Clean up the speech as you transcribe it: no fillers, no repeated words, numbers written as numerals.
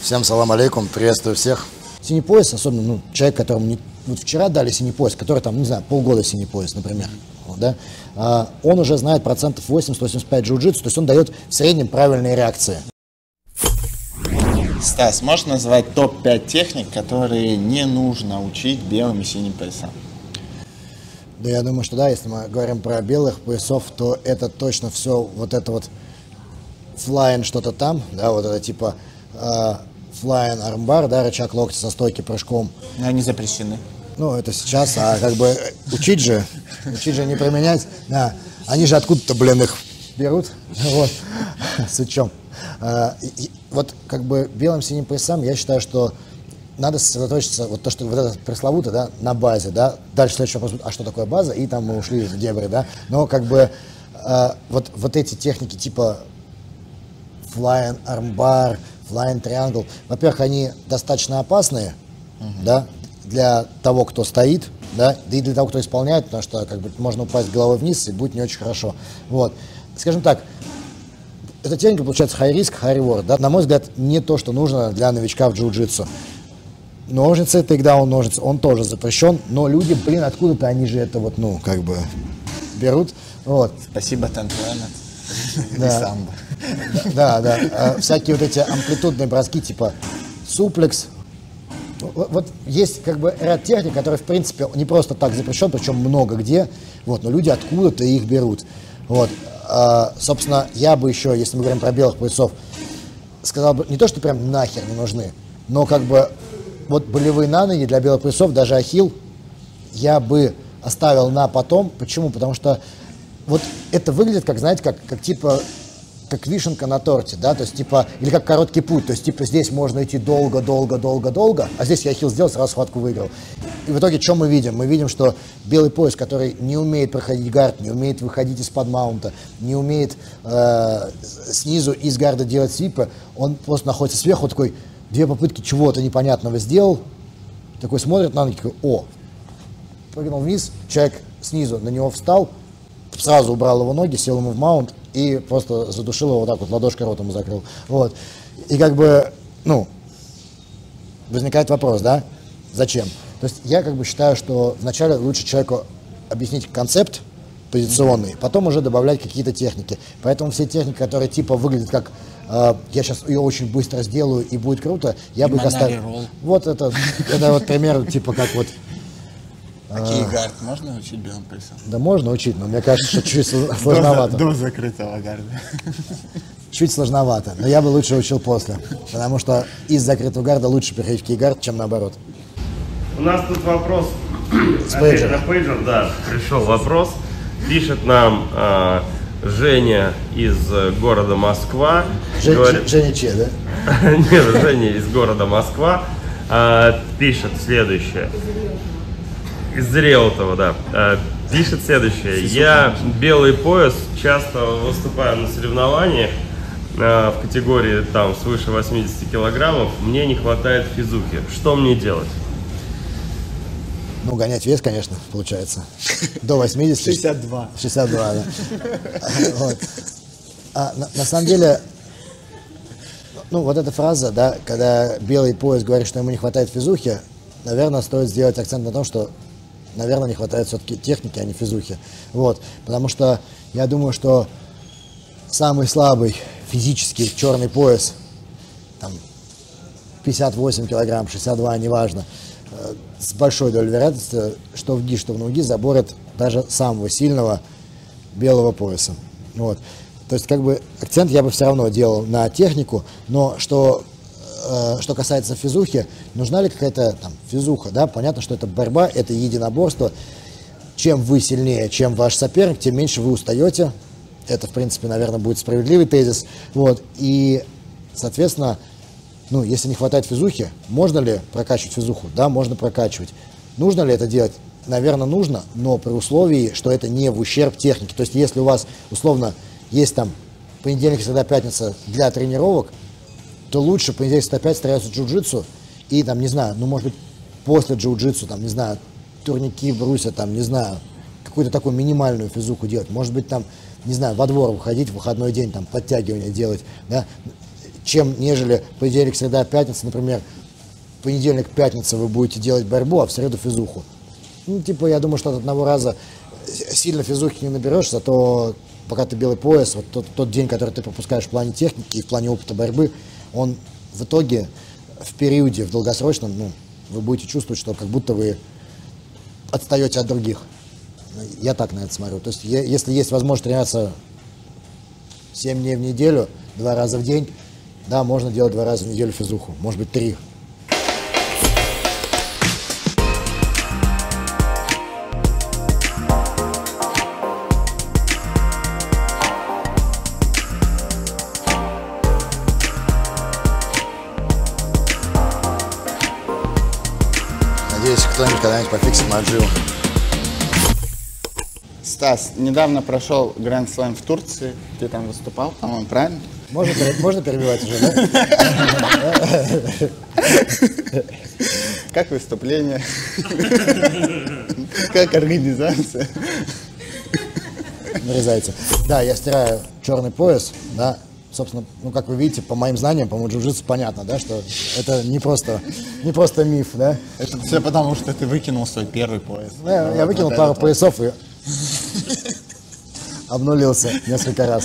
Всем салам алейкум, приветствую всех. Синий пояс, особенно человек, которому не... Вот вчера дали синий пояс, который там, не знаю, полгода синий пояс, например, да? Он уже знает процентов 80-85 джиу-джитсу, то есть он дает в среднем правильные реакции. Стас, можешь назвать топ-5 техник, которые не нужно учить белым и синим поясам? Да, я думаю, что да, если мы говорим про белых поясов, то это точно все вот это вот флайн что-то там, да, вот это типа флайн армбар, да, рычаг локти со стойки прыжком. Но они запрещены. Ну, это сейчас, а как бы учить же не применять, да. Они же откуда-то, блин, их берут, вот, сычом. Вот как бы белым синим поясам я считаю, что надо сосредоточиться, вот то, что вот это пресловуто, да, на базе, да, дальше следующий вопрос, а что такое база, и там мы ушли в дебри, да, но как бы вот эти техники типа флайн армбар, флайн триангл, во-первых, они достаточно опасные, да, для того, кто стоит, да и для того, кто исполняет, потому что как бы можно упасть головой вниз и будет не очень хорошо, вот, скажем так. Эта техника получается high risk, high reward, да? На мой взгляд, не то, что нужно для новичка в джиу-джитсу. Ножницы, тейкдаун ножницы, он тоже запрещен, но люди, блин, откуда-то они же это вот, ну, как бы берут, вот. Спасибо, Тантуэна. Да. Да. Всякие вот эти амплитудные броски, типа суплекс. Вот есть как бы ряд техник, которые, в принципе, не просто так запрещен, причем много где, вот, но люди откуда-то их берут, вот. Собственно, я бы еще, если мы говорим про белых поясов, сказал бы, не то, что прям нахер не нужны, но как бы вот болевые на ноги для белых поясов, даже ахилл, я бы оставил на потом. Почему? Потому что вот это выглядит, как, знаете, как типа, как вишенка на торте, да, то есть типа, или как короткий путь, то есть типа здесь можно идти долго, а здесь я хил сделал, сразу схватку выиграл. И в итоге, что мы видим? Мы видим, что белый пояс, который не умеет проходить гард, не умеет выходить из-под маунта, не умеет снизу из гарда делать свипы, он просто находится сверху, такой, две попытки чего-то непонятного сделал, такой смотрит на ноги, такой, о, прыгнул вниз, человек снизу на него встал, сразу убрал его ноги, сел ему в маунт, и просто задушил его вот так вот, ладошкой рот ему закрыл. Вот. И как бы, ну, возникает вопрос, да, зачем? То есть я как бы считаю, что вначале лучше человеку объяснить концепт позиционный, потом уже добавлять какие-то техники. Поэтому все техники, которые типа выглядят как я сейчас ее очень быстро сделаю и будет круто, я бы их оставил. Вот это вот пример, типа как вот. Такие гард можно учить белым поясам? Да можно учить, но мне кажется, что чуть сложновато. До закрытого гарда. Чуть сложновато, но я бы лучше учил после, потому что из закрытого гарда лучше переходить в кейгард, чем наоборот. У нас тут вопрос, опять на пейджер, да, пришел вопрос. Пишет нам Женя из города Москва. Женя Че, да? Нет, Женя из города Москва пишет следующее. Из Реутова, да. Пишет следующее. Я белый пояс, часто выступаю на соревнованиях в категории там свыше 80 килограммов. Мне не хватает физухи. Что мне делать? Ну, гонять вес, конечно, получается. До 80. 62. 62, да. Вот. На самом деле, ну, вот эта фраза, да, когда белый пояс говорит, что ему не хватает физухи, наверное, стоит сделать акцент на том, что наверное, не хватает все-таки техники, а не физухи. Вот. Потому что я думаю, что самый слабый физический черный пояс, там, 58 килограмм, 62, неважно, с большой долей вероятности, что в ги, что в науги, заборет даже самого сильного белого пояса. Вот. То есть, как бы, акцент я бы все равно делал на технику, но что касается физухи, нужна ли какая-то там физуха, да, понятно, что это борьба, это единоборство, чем вы сильнее, чем ваш соперник, тем меньше вы устаете, это, в принципе, наверное, будет справедливый тезис, вот, и, соответственно, ну, если не хватает физухи, можно ли прокачивать физуху, да, можно прокачивать, нужно ли это делать, наверное, нужно, но при условии, что это не в ущерб технике, то есть, если у вас, условно, есть там понедельник, среда, пятница для тренировок, то лучше понедельник опять стараются джиу-джитсу и там, не знаю, ну, может быть, после джиу-джитсу, там, не знаю, турники брусья, там, не знаю, какую-то такую минимальную физуху делать, может быть, там, не знаю, во двор выходить в выходной день, там, подтягивания делать, да, чем нежели понедельник, среда, пятница. Например, понедельник, пятница вы будете делать борьбу, а в среду физуху. Ну, типа, я думаю, что от одного раза сильно физухи не наберешь, зато пока ты белый пояс, вот тот день, который ты пропускаешь в плане техники и в плане опыта борьбы, он в итоге в периоде, в долгосрочном, ну, вы будете чувствовать, что как будто вы отстаете от других. Я так на это смотрю. То есть, если есть возможность тренироваться 7 дней в неделю, 2 раза в день, да, можно делать 2 раза в неделю физуху, может быть, 3. Надеюсь, кто-нибудь когда-нибудь пофиксит маджио. Стас, недавно прошел Grand Slime в Турции. Ты там выступал, по-моему, правильно? Можно перебивать уже, да? Как выступление? Как организация? Нарезается. Да, я стираю черный пояс, да. Собственно, ну, как вы видите, по моим знаниям, по-моему, джиу-джитсу понятно, да, что это не просто миф, да? Это все потому, что ты выкинул свой первый пояс. Да, я выкинул пару поясов и обнулился несколько раз.